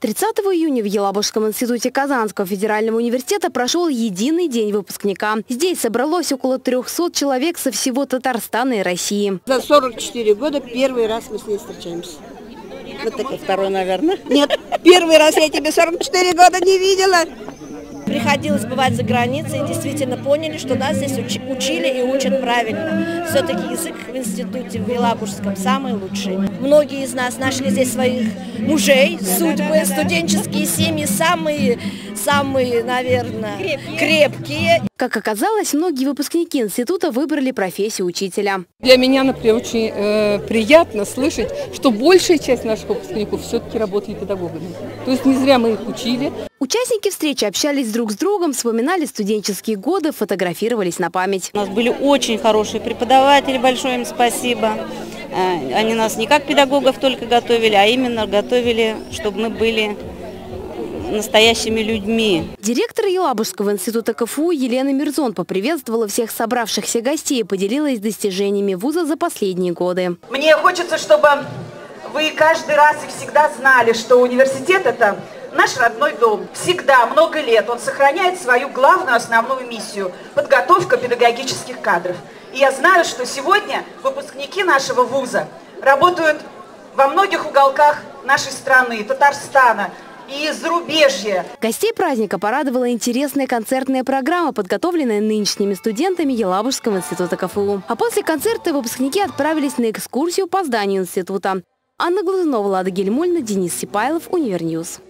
30 июня в Елабужском институте Казанского федерального университета прошел единый день выпускника. Здесь собралось около 300 человек со всего Татарстана и России. За 44 года первый раз мы с ней встречаемся. Вот такой второй, наверное. Нет, первый раз я тебя 44 года не видела. Приходилось бывать за границей и действительно поняли, что нас здесь учили и учат правильно. Все-таки язык в институте в Елабужском самый лучший. Многие из нас нашли здесь своих мужей, судьбы, студенческие семьи самые, наверное, крепкие. Как оказалось, многие выпускники института выбрали профессию учителя. Для меня, например, очень приятно слышать, что большая часть наших выпускников все-таки работали педагогами. То есть не зря мы их учили. Участники встречи общались друг с другом, вспоминали студенческие годы, фотографировались на память. У нас были очень хорошие преподаватели, большое им спасибо. Они нас не как педагогов только готовили, а именно готовили, чтобы мы были настоящими людьми. Директор Елабужского института КФУ Елена Мирзон поприветствовала всех собравшихся гостей и поделилась достижениями вуза за последние годы. Мне хочется, чтобы вы каждый раз и всегда знали, что университет – это наш родной дом. Всегда, много лет он сохраняет свою главную основную миссию – подготовка педагогических кадров. И я знаю, что сегодня выпускники нашего вуза работают во многих уголках нашей страны, Татарстана, и зарубежья. Гостей праздника порадовала интересная концертная программа, подготовленная нынешними студентами Елабужского института КФУ. А после концерта выпускники отправились на экскурсию по зданию института. Анна Глазунова, Лада Гельмульна, Денис Сипайлов, Универньюз.